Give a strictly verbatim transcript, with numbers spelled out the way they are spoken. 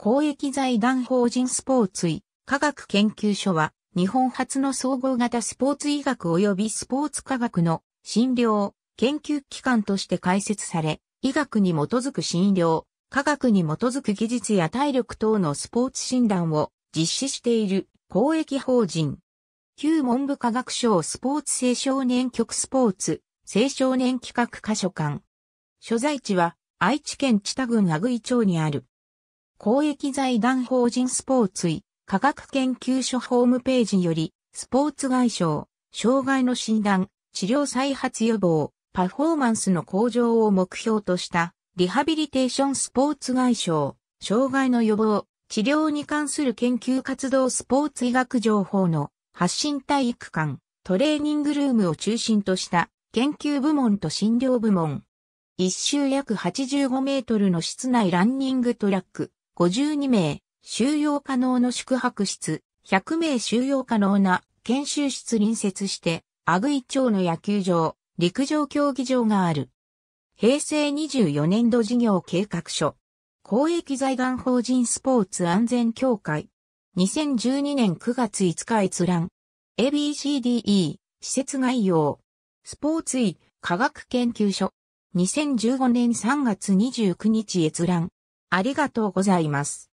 公益財団法人スポーツ医科学研究所は、日本初の総合型スポーツ医学及びスポーツ科学の診療、研究機関として開設され、医学に基づく診療、科学に基づく技術や体力等のスポーツ診断を実施している公益法人。旧文部科学省スポーツ青少年局スポーツ青少年企画課所管。所在地は愛知県知多郡阿久井町にある。公益財団法人スポーツ医科学研究所ホームページより、スポーツ外傷、障害の診断、治療再発予防、パフォーマンスの向上を目標とした、リハビリテーションスポーツ外傷、障害の予防、治療に関する研究活動スポーツ医学情報の発信体育館、トレーニングルームを中心とした、研究部門と診療部門。一周約はちじゅうごメートルの室内ランニングトラック、ごじゅうにめい。収容可能の宿泊室、ひゃくめい収容可能な研修室隣接して、阿久井町の野球場、陸上競技場がある。平成にじゅうよねん度事業計画書。公益財団法人スポーツ安全協会。にせんじゅうにねんくがついつか閲覧。エービーシーディーイー、施設概要。スポーツ医科学研究所。にせんじゅうごねんさんがつにじゅうくにち閲覧。ありがとうございます。